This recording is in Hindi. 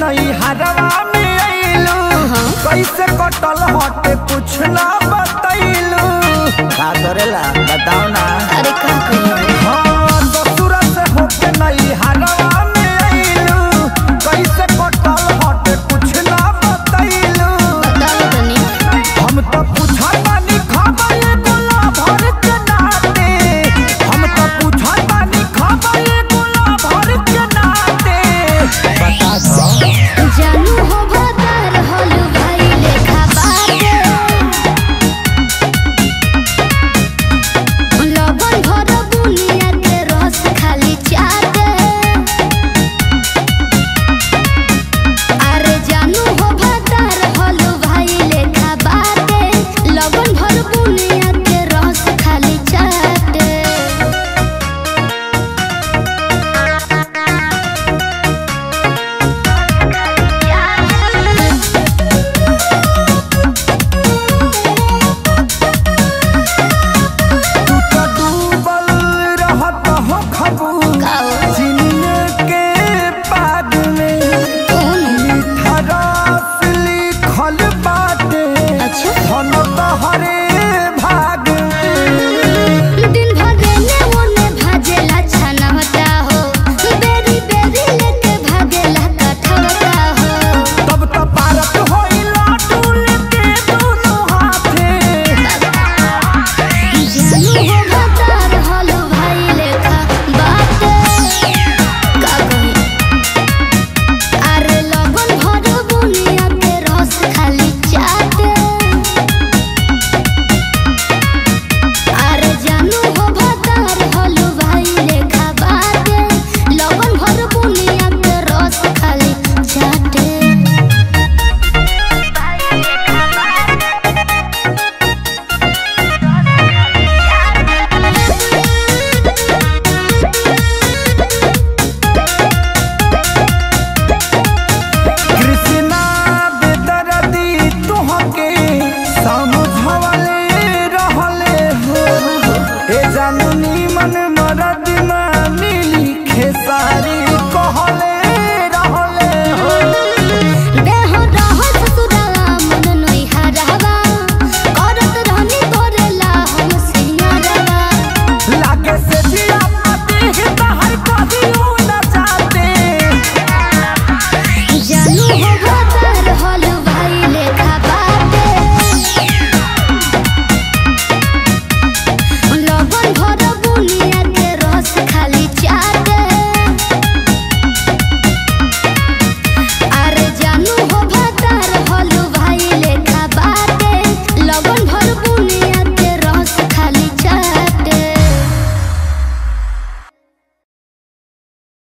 नैहरवा में आइलू कैसे कटल होते कुछ ना बतैलू। का करेला बताओ।